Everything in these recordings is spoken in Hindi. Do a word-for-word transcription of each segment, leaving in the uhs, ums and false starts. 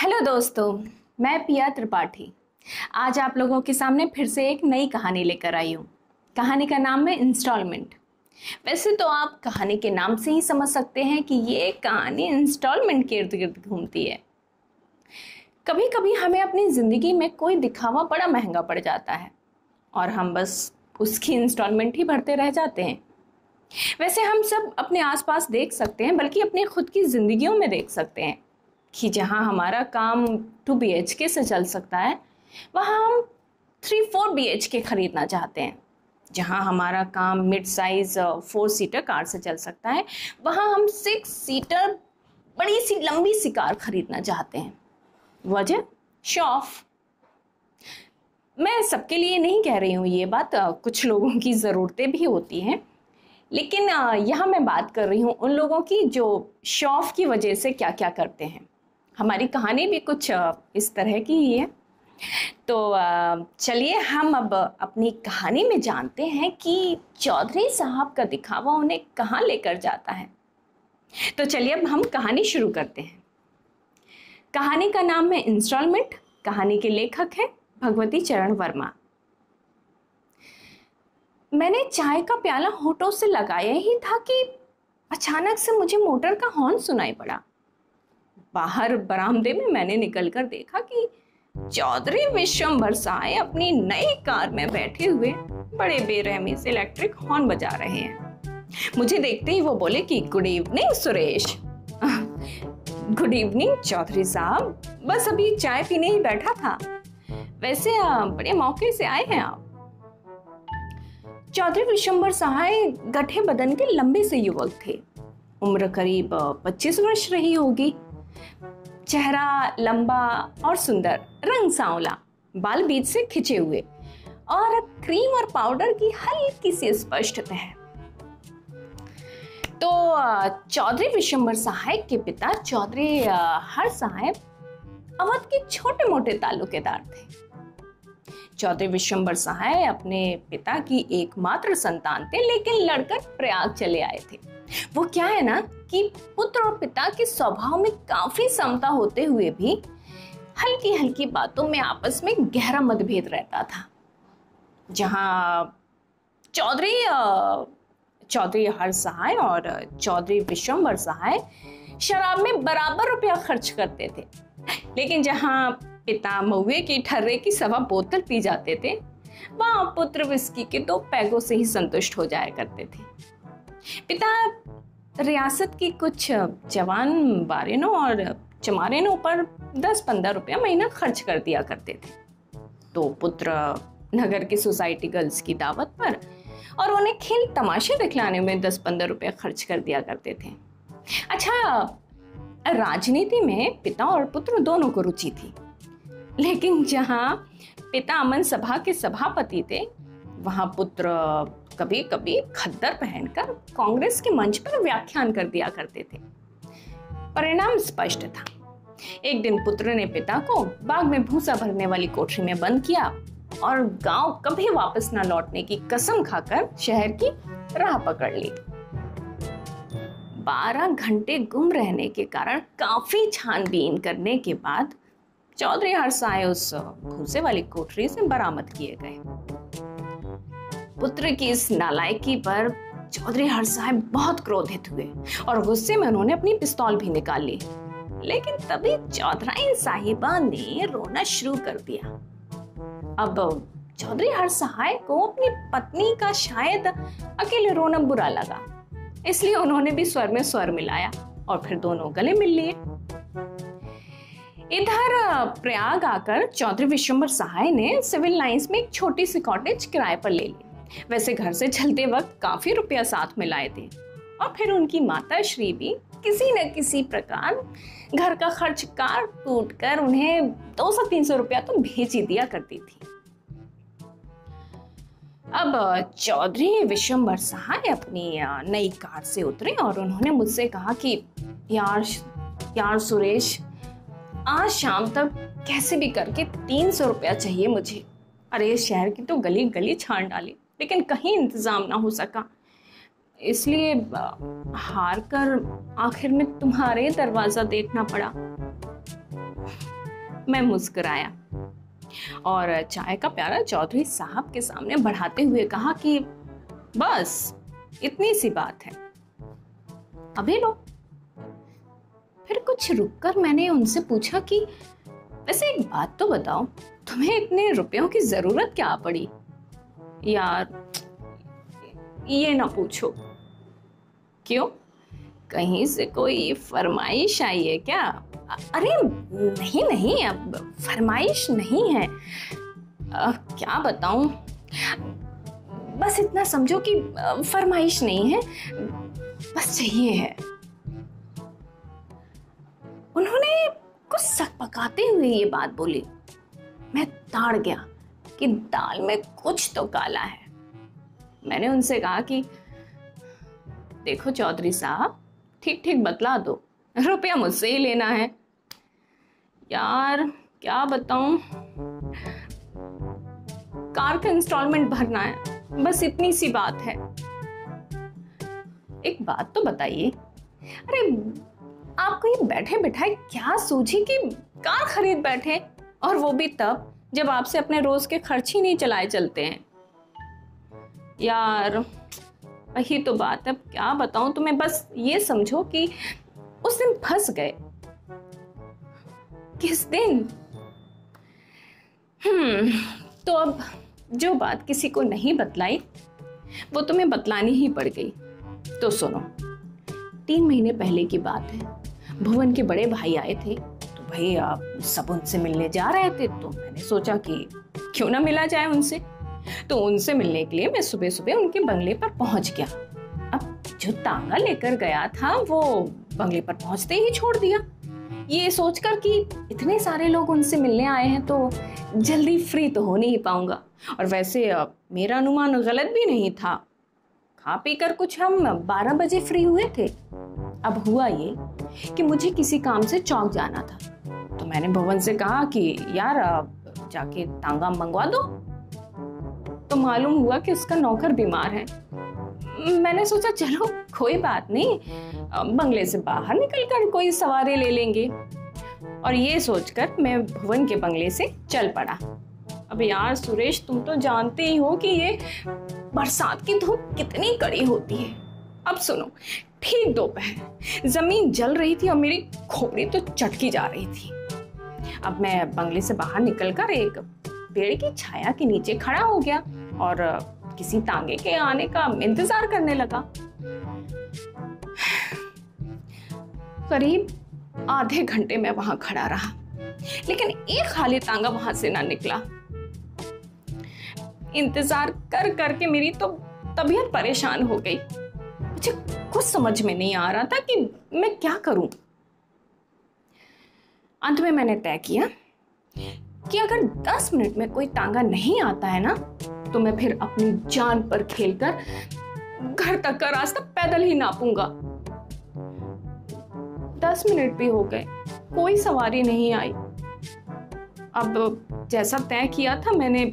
हेलो दोस्तों, मैं पिया त्रिपाठी आज आप लोगों के सामने फिर से एक नई कहानी लेकर आई हूँ। कहानी का नाम है इंस्टॉलमेंट। वैसे तो आप कहानी के नाम से ही समझ सकते हैं कि ये कहानी इंस्टॉलमेंट के इर्द गिर्द घूमती है। कभी कभी हमें अपनी ज़िंदगी में कोई दिखावा बड़ा महंगा पड़ जाता है और हम बस उसकी इंस्टॉलमेंट ही भरते रह जाते हैं। वैसे हम सब अपने आसपास देख सकते हैं, बल्कि अपनी खुद की ज़िंदगियों में देख सकते हैं कि जहाँ हमारा काम टू बी एच के से चल सकता है, वहाँ हम थ्री फोर बी एच के ख़रीदना चाहते हैं। जहाँ हमारा काम mid size four seater car से चल सकता है, वहाँ हम सिक्स सीटर बड़ी सी लंबी सी कार ख़रीदना चाहते हैं। वजह शो ऑफ। मैं सबके लिए नहीं कह रही हूँ ये बात, कुछ लोगों की ज़रूरतें भी होती हैं, लेकिन यहाँ मैं बात कर रही हूँ उन लोगों की जो शो ऑफ की वजह से क्या क्या करते हैं। हमारी कहानी भी कुछ इस तरह की ही है। तो चलिए हम अब अपनी कहानी में जानते हैं कि चौधरी साहब का दिखावा उन्हें कहाँ लेकर जाता है। तो चलिए अब हम कहानी शुरू करते हैं। कहानी का नाम है इंस्टॉलमेंट। कहानी के लेखक हैं भगवती चरण वर्मा। मैंने चाय का प्याला होठों से लगाया ही था कि अचानक से मुझे मोटर का हॉर्न सुनाई पड़ा। बाहर बरामदे में मैंने निकलकर देखा कि चौधरी विश्वम्भर साहय अपनी नई कार में बैठे हुए बड़े बेरहमी से इलेक्ट्रिक हॉर्न बजा रहे हैं। मुझे देखते ही वो बोले कि good evening Suresh. Good evening Chaudhary साहब, बस अभी चाय पीने ही बैठा था। वैसे बड़े मौके से आए हैं आप। चौधरी विश्वम्भर सहाय गठे बदन के लंबे से युवक थे। उम्र करीब पच्चीस वर्ष रही होगी। चेहरा लंबा और सुंदर, रंग सांवला, बाल बीच से खिंचे हुए और क्रीम और पाउडर की हल्की सी स्पष्टता है। तो चौधरी विश्वम्भर सहाय के पिता चौधरी हरसहाय अवध के छोटे मोटे ताल्लुकेदार थे। चौधरी विश्वम्भर सहाय अपने पिता की एकमात्र संतान थे, लेकिन लड़कर प्रयाग चले आए थे। वो क्या है ना कि पुत्र और पिता के स्वभाव में काफी समता होते हुए भी हल्की हल्की बातों में आपस में गहरा मतभेद रहता था। जहां चौधरी चौधरी हरसहाय और चौधरी विश्वम्भर सहाय शराब में बराबर रुपया खर्च करते थे, लेकिन जहां पिता महुए की ठर्रे की सवा बोतल पी जाते थे, वहां पुत्र विस्की के दो पैगों से ही संतुष्ट हो जाया करते थे। पिता रियासत की कुछ जवान बारेनों और चमारेनों पर दस पंद्रह रुपया महीना खर्च कर दिया करते थे, तो पुत्र नगर की सोसाइटी गर्ल्स की दावत पर और उन्हें खेल तमाशे दिखलाने में दस पंद्रह रुपया खर्च कर दिया करते थे। अच्छा, राजनीति में पिता और पुत्र दोनों को रुचि थी, लेकिन जहां पिता अमन सभा के सभापति थे, वहां पुत्र कभी कभी खद्दर पहनकर कांग्रेस के मंच पर व्याख्यान कर दिया करते थे। परिणाम स्पष्ट था। एक दिन पुत्र ने पिता को बाग में भूसा भरने वाली कोठरी में बंद किया और गांव कभी वापस न लौटने की कसम खाकर शहर की राह पकड़ ली। बारह घंटे गुम रहने के कारण काफी छानबीन करने के बाद चौधरी हरसहाय उस भूसे वाली कोठरी से बरामद किए गए। पुत्र की इस नालायकी पर चौधरी हरसहाय बहुत क्रोधित हुए और गुस्से में उन्होंने अपनी पिस्तौल भी निकाल ली, लेकिन तभी चौधरी साहिबा ने रोना शुरू कर दिया। अब चौधरी हरसहाय को अपनी पत्नी का शायद अकेले रोना बुरा लगा, इसलिए उन्होंने भी स्वर में स्वर मिलाया और फिर दोनों गले मिल लिए। इधर प्रयाग आकर चौधरी विश्वम्भर सहाय ने सिविल लाइंस में एक छोटी सी कॉटेज किराए पर ले ली। वैसे घर से चलते वक्त काफी रुपया साथ में लाए थे और फिर उनकी माता श्री भी किसी न किसी प्रकार घर का खर्च कार टूट कर उन्हें दो सौ तीन सौ रुपया तो भेज ही दिया करती थी। अब चौधरी विश्वम्भर सहाय अपनी नई कार से उतरे और उन्होंने मुझसे कहा कि यार यार सुरेश, आज शाम तक कैसे भी करके तीन सौ रुपया चाहिए मुझे। अरे शहर की तो गली गली छान डाली, लेकिन कहीं इंतजाम ना हो सका, इसलिए हार कर आखिर में तुम्हारे दरवाजा देखना पड़ा। मैं मुस्कुराया और चाय का प्याला चौधरी साहब के सामने बढ़ाते हुए कहा कि बस इतनी सी बात है, अभी लो। फिर कुछ रुककर मैंने उनसे पूछा कि वैसे एक बात तो बताओ, तुम्हें इतने रुपयों की जरूरत क्या पड़ी? यार ये ना पूछो। क्यों, कहीं से कोई फरमाइश आई है क्या? अरे नहीं नहीं, अब फरमाइश नहीं है। आ, क्या बताऊं, बस इतना समझो कि फरमाइश नहीं है, बस चाहिए है। उन्होंने कुछ सकपकाते हुए ये बात बोली। मैं ताड़ गया कि दाल में कुछ तो काला है। मैंने उनसे कहा कि देखो चौधरी साहब, ठीक ठीक बतला दो, रुपया मुझसे ही लेना है। यार क्या बताऊं, कार का इंस्टॉलमेंट भरना है, बस इतनी सी बात है। एक बात तो बताइए, अरे आपको ये बैठे बैठाए क्या सूझी कि कार खरीद बैठे, और वो भी तब जब आपसे अपने रोज के खर्च ही नहीं चलाए चलते हैं। यार वही तो बात है, अब क्या बताऊं तुम्हें, बस ये समझो कि उस दिन फंस गए। किस दिन? हम्म तो अब जो बात किसी को नहीं बतलाई वो तुम्हें बतलानी ही पड़ गई। तो सुनो, तीन महीने पहले की बात है, भुवन के बड़े भाई आए थे, तो भाई आप सब उनसे मिलने जा रहे थे, तो मैंने सोचा कि क्यों ना मिला जाए उनसे। तो उनसे मिलने के लिए मैं सुबह सुबह उनके बंगले पर पहुंच गया। अब जो तांगा लेकर गया था वो बंगले पर पहुंचते ही छोड़ दिया, ये सोचकर कि इतने सारे लोग उनसे मिलने आए हैं तो जल्दी फ्री तो हो नहीं पाऊंगा, और वैसे मेरा अनुमान गलत भी नहीं था। खा पी कर कुछ हम बारह बजे फ्री हुए थे। अब हुआ ये कि मुझे किसी काम से चौक जाना था, तो मैंने भुवन से कहा कि यार जाके तांगा मंगवा दो। तो मालूम हुआ कि उसका नौकर बीमार है। मैंने सोचा चलो कोई बात नहीं, बंगले से बाहर निकलकर कोई सवारी ले लेंगे, और ये सोचकर मैं भुवन के बंगले से चल पड़ा। अब यार सुरेश, तुम तो जानते ही हो कि ये बरसात की धूप कितनी कड़ी होती है। अब सुनो, ठीक दोपहर जमीन जल रही थी और मेरी खोपड़ी तो चटकी जा रही थी। अब मैं बंगले से बाहर निकलकर एक पेड़ की छाया के नीचे खड़ा हो गया और किसी तांगे के आने का इंतजार करने लगा। करीब आधे घंटे मैं वहां खड़ा रहा, लेकिन एक खाली तांगा वहां से ना निकला। इंतजार कर करके मेरी तो तबीयत परेशान हो गई। मुझे कुछ समझ में नहीं आ रहा था कि मैं क्या करूं। अंत में मैंने तय किया कि अगर दस मिनट में कोई तांगा नहीं आता है ना, तो मैं फिर अपनी जान पर खेलकर घर तक का रास्ता पैदल ही नापूंगा। दस मिनट भी हो गए, कोई सवारी नहीं आई। अब जैसा तय किया था, मैंने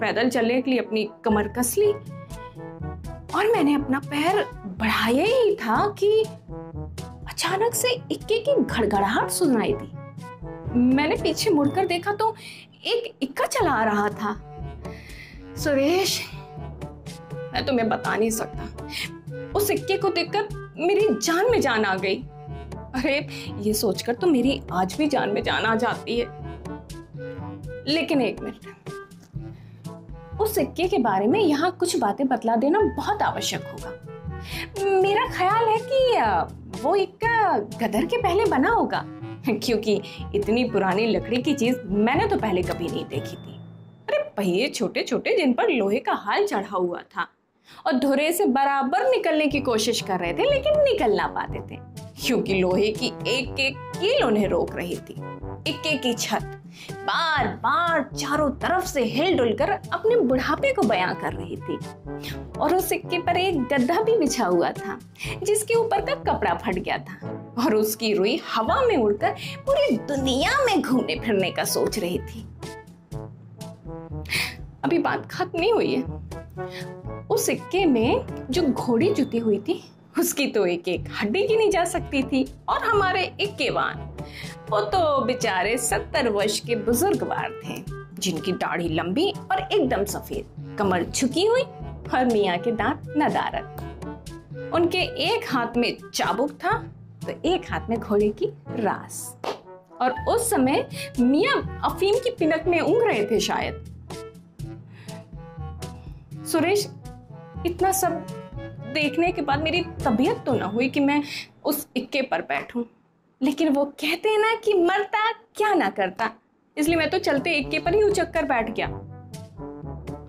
पैदल चलने के लिए अपनी कमर कस ली, और मैंने अपना पैर बढ़ाया ही था कि अचानक से इक्के की घड़घड़ाहट सुनाई दी। मैंने पीछे मुड़कर देखा तो एक इक्का चला रहा था। सुरेश, मैं तुम्हें बता नहीं सकता, उस इक्के को देखकर मेरी जान में जान आ गई। अरे ये सोचकर तो मेरी आज भी जान में जान आ जाती है। लेकिन एक मिनट, उस इक्के के बारे में यहाँ कुछ बातें बतला देना बहुत आवश्यक होगा। मेरा ख्याल है कि वो इक्का गदर के पहले बना होगा, क्योंकि इतनी पुरानी लकड़ी की चीज मैंने तो पहले कभी नहीं देखी थी। अरे पहिए छोटे छोटे जिन पर लोहे का हाल चढ़ा हुआ था, और धुरे से बराबर निकलने की कोशिश कर रहे थे, लेकिन निकल ना पाते थे, क्योंकि लोहे की एक एक कील उन्हें रोक रही थी। इक्के की छत बार बार चारों तरफ से हिल डुल कर अपने बुढ़ापे को बयां कर रही थी, और उस इक्के पर एक गद्दा भी बिछा हुआ था जिसके ऊपर का कपड़ा फट गया था, और उसकी रुई हवा में उड़कर पूरी दुनिया में घूमने फिरने का सोच रही थी। अभी बात खत्म नहीं हुई है। उस इक्के में जो घोड़ी जुती हुई थी, उसकी तो एक एक हड्डी गिनी जा सकती थी, और हमारे इक्केवान वो तो बेचारे सत्तर वर्ष के बुजुर्गवार थे, जिनकी दाढ़ी लंबी और एकदम सफेद, कमर झुकी हुई और मियाँ के दांत नदारत। उनके एक हाथ में चाबुक था तो एक हाथ में घोड़े की रास, और उस समय मियाँ अफीम की पिनक में ऊँग रहे थे शायद। सुरेश, इतना सब देखने के बाद मेरी तबीयत तो ना हुई कि मैं उस इक्के पर बैठूं, लेकिन वो कहते हैं ना कि मरता क्या ना करता, इसलिए मैं तो चलते इक्के पर ही उचक कर बैठ गया।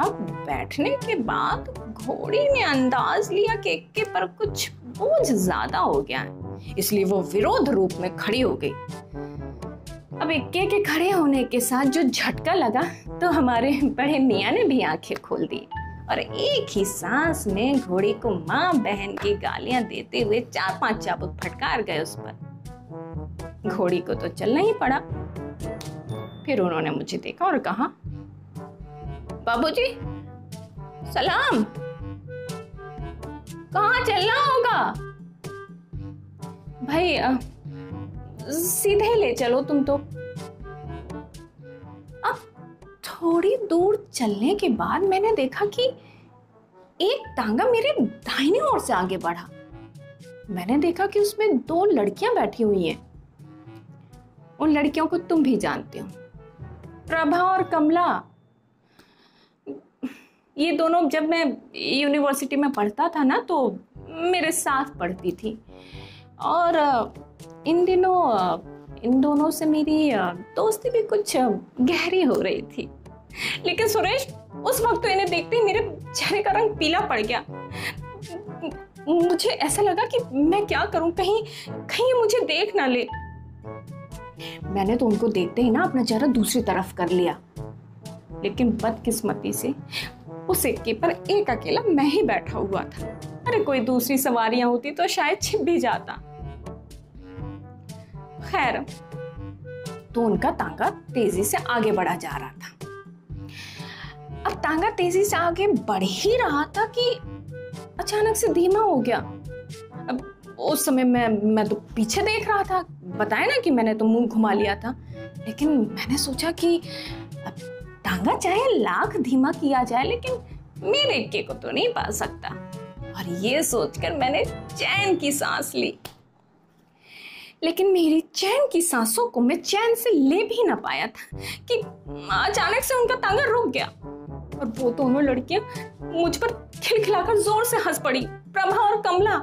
अब बैठने के बाद घोड़ी ने अंदाज लिया कि इक्के पर कुछ बोझ ज्यादा हो गया है, इसलिए वो विरोध रूप में खड़ी हो गई। अब इक्के के खड़े होने के साथ जो झटका लगा तो हमारे बड़े मियाँ ने भी आंखें खोल दी और एक ही सांस में घोड़े को माँ बहन की गालियां देते हुए चार पांच चाबुक फटकार गए उस पर। घोड़ी को तो चलना ही पड़ा। फिर उन्होंने मुझे देखा और कहा, बाबूजी सलाम, कहाँ चलना होगा? भाई आ, सीधे ले चलो तुम तो। अब थोड़ी दूर चलने के बाद मैंने देखा कि एक तांगा मेरे दाहिने ओर से आगे बढ़ा। मैंने देखा कि उसमें दो लड़कियां बैठी हुई हैं। उन लड़कियों को तुम भी जानते हो, प्रभा और कमला। ये दोनों जब मैं यूनिवर्सिटी में पढ़ता था ना तो मेरे साथ पढ़ती थी, और इन दिनों इन दोनों से मेरी दोस्ती भी कुछ गहरी हो रही थी। लेकिन सुरेश, उस वक्त तो इन्हें देखते ही मेरे चेहरे का रंग पीला पड़ गया। मुझे ऐसा लगा कि मैं क्या करूं, कहीं कहीं मुझे देख ना ले। मैंने तो उनको देखते ही ना अपना चेहरा दूसरी तरफ कर लिया, लेकिन बदकिस्मती से उस इक्के पर एक अकेला मैं ही बैठा हुआ था। अरे कोई दूसरी सवारियां होती तो शायद छिप भी जाता। खैर, तो उनका तांगा तेजी से आगे बढ़ा जा रहा था। अब तांगा तेजी से आगे बढ़ ही रहा था कि अचानक से धीमा हो गया। अब उस समय मैं मैं तो पीछे देख रहा था, बताया ना कि मैंने तो मुंह घुमा लिया था, लेकिन मैंने सोचा कि अब तांगा चाहे लाख धीमा किया जाए लेकिन मेरे इक्के को तो नहीं पा सकता। और ये सोचकर मैंने चैन की सांस ली, लेकिन मेरी चैन की सांसों को मैं चैन से ले भी ना पाया था कि अचानक से उनका तांगा रुक गया और वो दोनों लड़कियां मुझ पर खिलखिलाकर जोर से हंस पड़ी, प्रभा और कमला।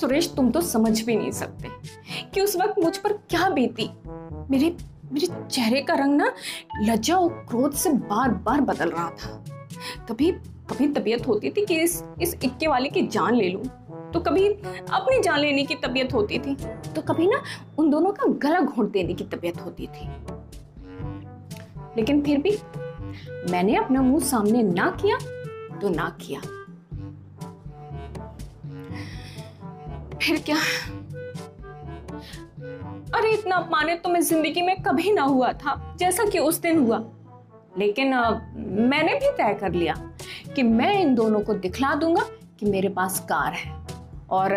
सुरेश, तुम तो समझ भी नहीं सकते कि उस वक्त मुझ पर क्या बीती। मेरे मेरे चेहरे का रंग ना लज्जा और क्रोध से बार बार बदल रहा था। कभी कभी तबीयत होती थी कि इस इस इक्के वाले की जान ले लूं, तो कभी अपनी जान लेने की तबीयत होती थी, तो कभी ना उन दोनों का गला घोंट देने की तबीयत होती थी। लेकिन फिर भी मैंने अपना मुंह सामने ना किया तो ना किया। फिर क्या, अरे इतना अपमानित तो मैं जिंदगी में कभी ना हुआ था जैसा कि उस दिन हुआ। लेकिन आ, मैंने भी तय कर लिया कि मैं इन दोनों को दिखला दूंगा कि मेरे पास कार है, और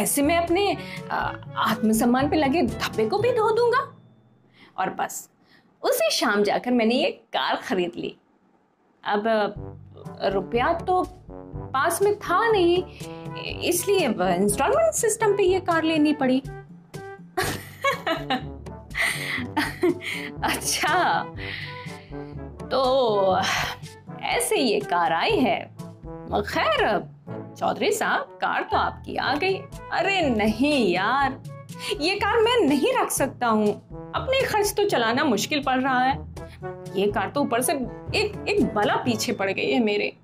ऐसे में अपने आत्मसम्मान पे लगे धब्बे को भी धो दूंगा। और बस उसी शाम जाकर मैंने ये कार खरीद ली। अब रुपया तो पास में था नहीं, इसलिए इंस्टॉलमेंट सिस्टम पे ये कार लेनी पड़ी। अच्छा, तो ऐसे ये कार आई है। खैर चौधरी साहब, कार तो आपकी आ गई। अरे नहीं यार, ये कार मैं नहीं रख सकता हूँ, अपने खर्च तो चलाना मुश्किल पड़ रहा है। ये कार तो ऊपर से एक एक बला पीछे पड़ गई है मेरे।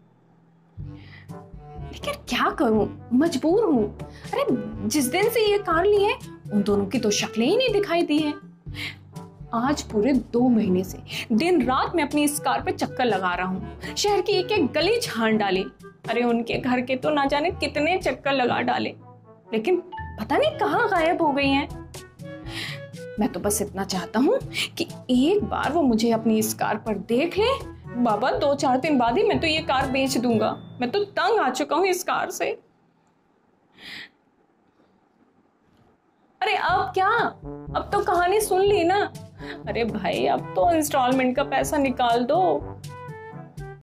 लेकिन क्या करूं, मजबूर हूँ। अरे जिस दिन से ये कार ली है उन दोनों की तो शक्लें ही नहीं दिखाई दी है। आज पूरे दो महीने से दिन रात मैं अपनी इस कार पे चक्कर लगा रहा हूँ, शहर की एक एक गली छान डाली। अरे उनके घर के तो ना जाने कितने चक्कर लगा डाले, लेकिन पता नहीं कहाँ गायब हो गई हैं। मैं तो बस इतना चाहता हूँ कि एक बार वो मुझे अपनी इस कार पर देख ले। बाबा, दो चार दिन बाद ही मैं तो ये कार बेच दूंगा, मैं तो तंग आ चुका हूँ इस कार से। अब क्या, अब तो कहानी सुन ली ना। अरे भाई अब तो इंस्टॉलमेंट का पैसा निकाल दो,